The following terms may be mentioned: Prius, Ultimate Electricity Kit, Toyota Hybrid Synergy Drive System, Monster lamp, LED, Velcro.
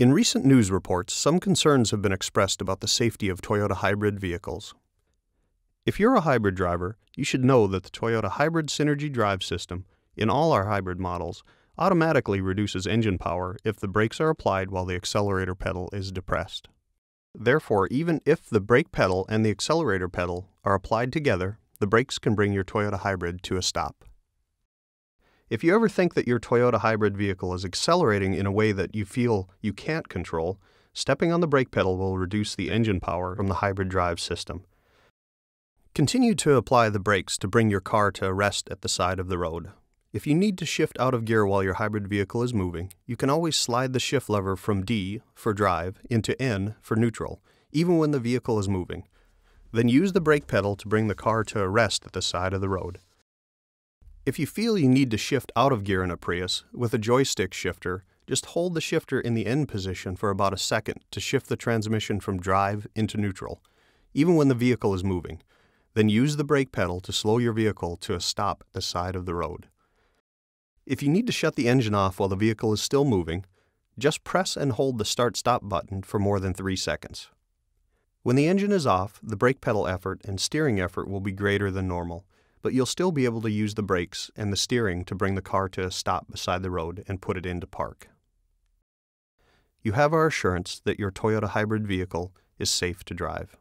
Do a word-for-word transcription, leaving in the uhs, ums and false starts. In recent news reports, some concerns have been expressed about the safety of Toyota hybrid vehicles. If you're a hybrid driver, you should know that the Toyota Hybrid Synergy Drive System, in all our hybrid models, automatically reduces engine power if the brakes are applied while the accelerator pedal is depressed. Therefore, even if the brake pedal and the accelerator pedal are applied together, the brakes can bring your Toyota hybrid to a stop. If you ever think that your Toyota hybrid vehicle is accelerating in a way that you feel you can't control, stepping on the brake pedal will reduce the engine power from the hybrid drive system. Continue to apply the brakes to bring your car to a rest at the side of the road. If you need to shift out of gear while your hybrid vehicle is moving, you can always slide the shift lever from D for drive into N for neutral, even when the vehicle is moving. Then use the brake pedal to bring the car to a rest at the side of the road. If you feel you need to shift out of gear in a Prius, with a joystick shifter, just hold the shifter in the N position for about a second to shift the transmission from drive into neutral, even when the vehicle is moving. Then use the brake pedal to slow your vehicle to a stop at the side of the road. If you need to shut the engine off while the vehicle is still moving, just press and hold the start-stop button for more than three seconds. When the engine is off, the brake pedal effort and steering effort will be greater than normal, but you'll still be able to use the brakes and the steering to bring the car to a stop beside the road and put it into park. You have our assurance that your Toyota hybrid vehicle is safe to drive.